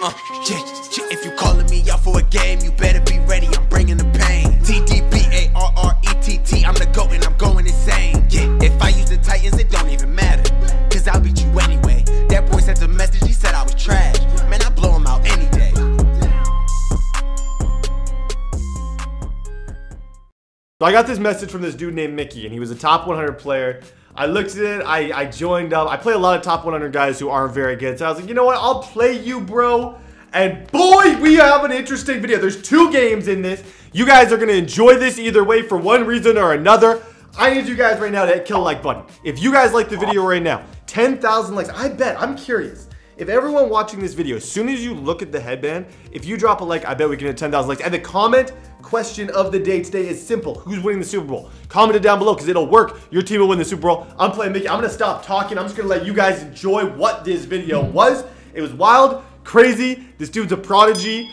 If you calling me out for a game, you better be ready. I'm bringing the pain. TDBarrett, I'm the GOAT and I'm going insane. Yeah, if I use the Titans, it don't even matter, cause I'll beat you anyway. That boy sent a message, he said I was trash. Man, I blow him out any day. So I got this message from this dude named Mickey, and he was a top 100 player. I looked at it, I joined up. I play a lot of top 100 guys who aren't very good, so I was like, you know what, I'll play you, bro. And boy, we have an interesting video. There's two games in this. You guys are gonna enjoy this either way for one reason or another. I need you guys right now to hit kill like button. If you guys like the video right now, 10,000 likes. I bet, I'm curious. If everyone watching this video, as soon as you look at the headband, if you drop a like, I bet we can hit 10,000 likes. And the comment question of the day today is simple. Who's winning the Super Bowl? Comment it down below, because it'll work. Your team will win the Super Bowl. I'm playing Mickey. I'm gonna stop talking. I'm just gonna let you guys enjoy what this video was. It was wild, crazy. This dude's a prodigy.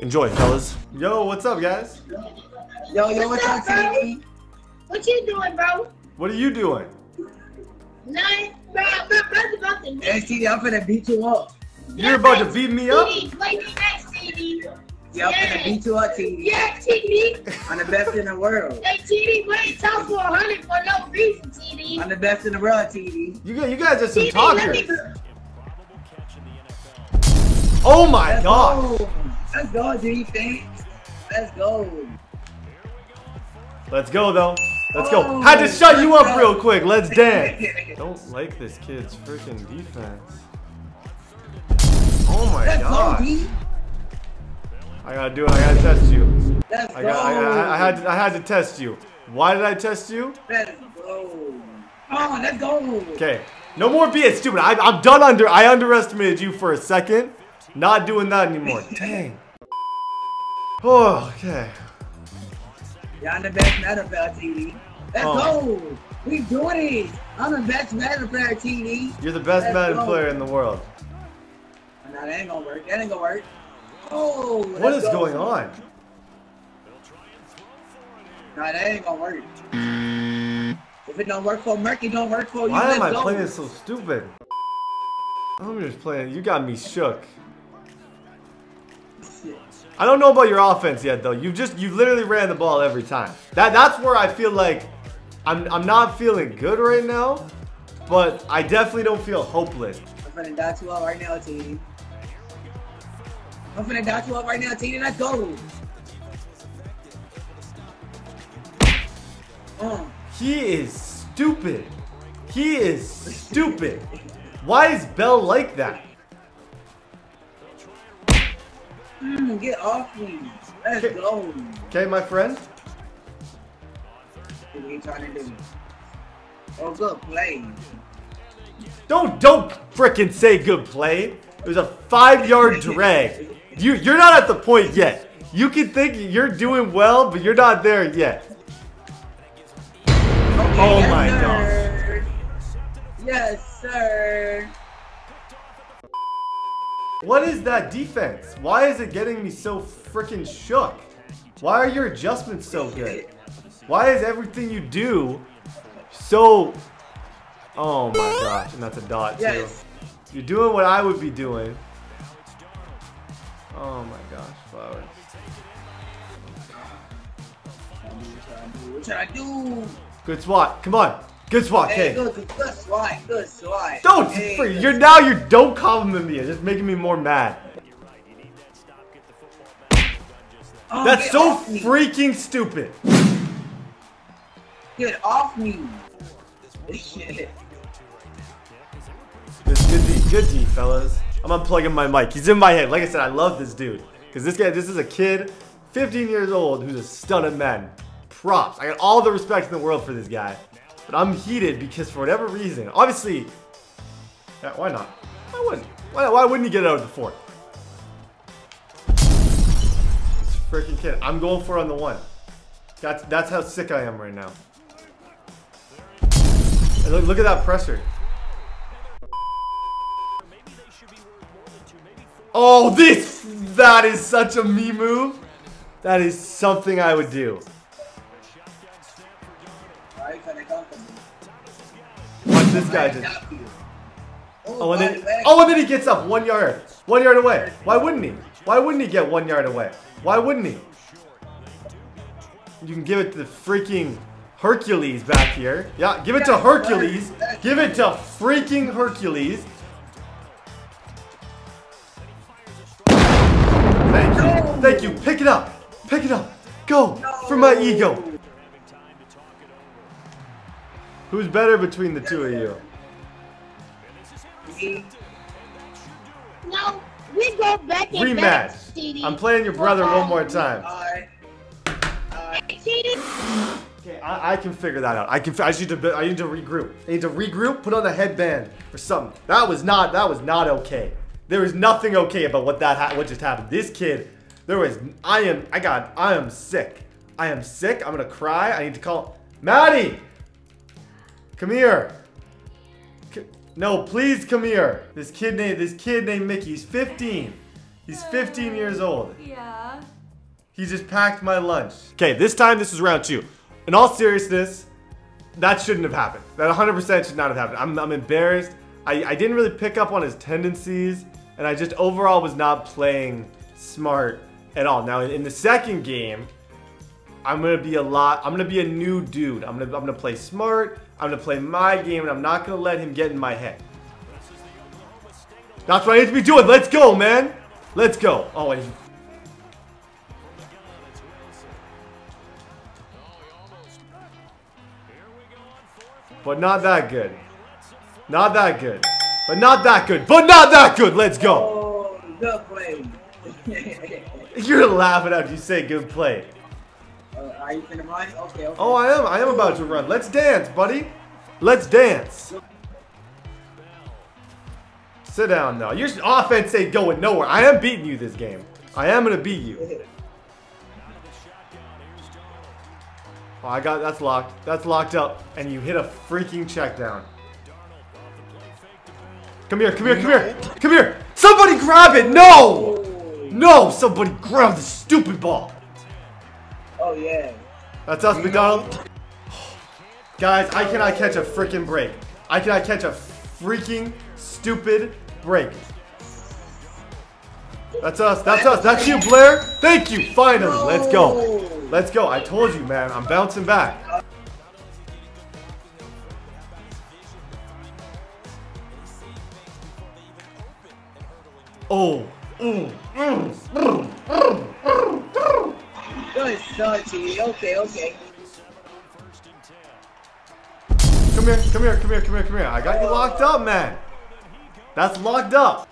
Enjoy, fellas. Yo, what's up, guys? Yo, what's up, TDB? What you doing, bro? What are you doing? Nothing, bro. I'm about to beat you. Hey, TD, I'm finna beat you up. You're about to beat me up? Play me next, TD. Yeah, I'm finna beat you up, TD. Yeah, TD. I'm the best in the world. Hey, TD, we ain't top 100 for no reason, TD. I'm the best in the world, TD. You guys are some talkers. Oh, my God. Let's go, G, thanks. Let's go. Let's go, though. Let's go. Had to shut you up real quick. Let's dance. Don't like this kid's freaking defense. Oh, my God. I gotta do it. I gotta test you. Let's go. I had to test you. Why did I test you? Let's go. Oh, let's go. Okay. No more being stupid. I'm done. I underestimated you for a second. Not doing that anymore. Dang. Oh, okay. Yeah, I'm the best NFL, TD. Let's go. We doing it. I'm the best Madden player, TD. You're the best Madden player in the world. No, that ain't gonna work. That ain't gonna work. Oh, what is going on? No, that ain't gonna work. If it don't work for Merc, it don't work for you. Why am I playing so stupid? I'm just playing. You got me shook. I don't know about your offense yet, though. You literally ran the ball every time. That's where I feel like I'm not feeling good right now, but I definitely don't feel hopeless. I'm finna dot you up right now, TD. I'm finna dot you up right now, TD. Let's go. He is stupid. He is stupid. Why is Bell like that? Get off me. Let's go. Okay, my friend. What are you trying to do? Oh, good play. Don't frickin' say good play. It was a 5-yard drag. You're not at the point yet. You can think you're doing well, but you're not there yet. Okay, oh yes, my sir. God. Yes, sir. What is that defense? Why is it getting me so freaking shook? Why are your adjustments so good? Why is everything you do so... Oh my gosh, and that's a dot too. You're doing what I would be doing. Oh my gosh, flowers. What should I do? Good swat, come on. Good swat, hey, okay. Good swat, good swat. Don't, hey, you're now, you don't compliment me. It's just making me more mad. Oh, that's so freaking stupid. Get off me. Good D, fellas. I'm unplugging my mic. He's in my head. Like I said, I love this dude. Because this guy, this is a kid, 15 years old, who's a stud at Madden. Props. I got all the respect in the world for this guy. But I'm heated because for whatever reason, obviously, why not? Why wouldn't? Why wouldn't he get out of the fort? This freaking kid. I'm going for it on the one. That's how sick I am right now. And look at that pressure. Oh, that is such a me move. That is something I would do. Watch this guy just. Oh, and then he gets up 1 yard. 1 yard away. Why wouldn't he? Why wouldn't he get 1 yard away? Why wouldn't he? You can give it to the freaking Hercules back here. Yeah, give it to Hercules. Give it to freaking Hercules. Thank you. Thank you. Pick it up. Pick it up. Go for my ego. Who's better between the two of you? No, we go back and rematch. Back, TD. I'm playing your brother one more time. Okay, I can figure that out. I need to regroup. I need to regroup. Put on a headband or something. That was not okay. There was nothing okay about what just happened. This kid, I am sick. I am sick. I'm gonna cry. I need to call Maddie. Come here. No, please come here. This kid named Mickey. He's 15. He's 15 years old. Yeah. He just packed my lunch. Okay, this time this is round 2. In all seriousness, that shouldn't have happened. That 100% should not have happened. I'm embarrassed. I didn't really pick up on his tendencies, and I just overall was not playing smart at all. Now in the second game, I'm gonna be a new dude. I'm gonna play smart. I'm gonna play my game, and I'm not gonna let him get in my head. That's what I need to be doing. Let's go, man. Let's go. Oh, and but not that good. Not that good. But not that good. But not that good. Let's go. Oh, good play. You're laughing after you say good play. Are you gonna run? Okay, okay. Oh, I am about to run. Let's dance, buddy. Let's dance. Bell. Sit down now. Your offense ain't going nowhere. I am beating you this game. I am gonna beat you. Oh, that's locked. That's locked up. And you hit a freaking check down. Come here, come here, come here. Come here. Somebody grab it. No! No, somebody grab the stupid ball. Oh yeah. That's us, McDonald. Guys, I cannot catch a freaking break. I cannot catch a freaking stupid break. That's us. That's us. That's you, Blair. Thank you. Finally. Let's go. Let's go. I told you, man. I'm bouncing back. Oh. Good shot, TD. Okay, okay. Come here, come here, come here, come here, come here. I got you locked up, man. That's locked up.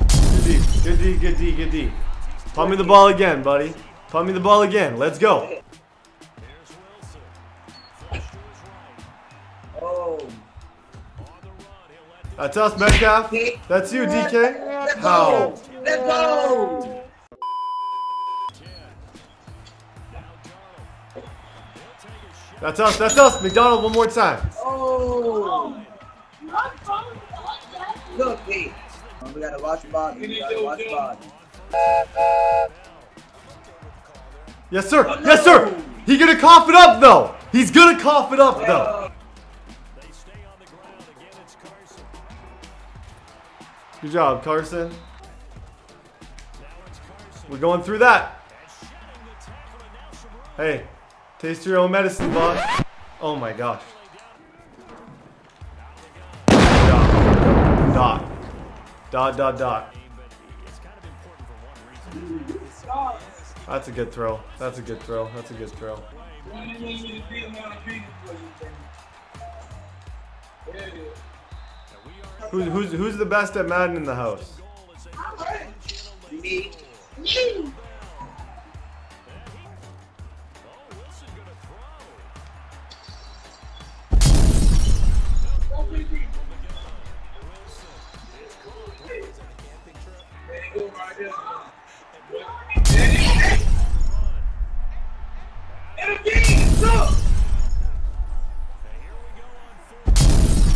Good D, good D, good D, good D. Pump me the ball again, buddy. Pump me the ball again. Let's go. Oh. That's us, Metcalf. That's you, DK. How? Let's go. That's us, that's us. McDonald, one more time. Oh. Look, we gotta watch Bob. We gotta watch Bob. Yes, sir. Oh, no. Yes, sir. He's gonna cough it up, though. He's gonna cough it up, though. They stay on the ground again. It's Carson. Good job, Carson. We're going through that. Hey. Taste your own medicine, boss. Oh my gosh. Dot. Dot, dot, dot. That's a good throw. That's a good throw. That's a good throw. Who's the best at Madden in the house? Me. Me.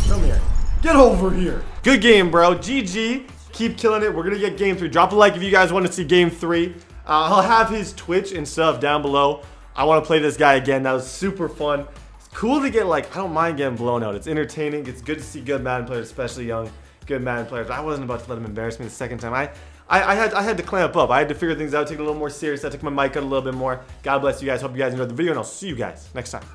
Come here. Get over here. Good game, bro. GG. Keep killing it. We're gonna get game 3. Drop a like if you guys want to see game 3. I'll have his Twitch and stuff down below. I want to play this guy again. That was super fun. cool to get, like, I don't mind getting blown out. It's entertaining. It's good to see good Madden players, especially young, good Madden players. I wasn't about to let him embarrass me the second time. I had to clamp up. I had to figure things out, take it a little more serious. I took my mic out a little bit more. God bless you guys. Hope you guys enjoyed the video, and I'll see you guys next time.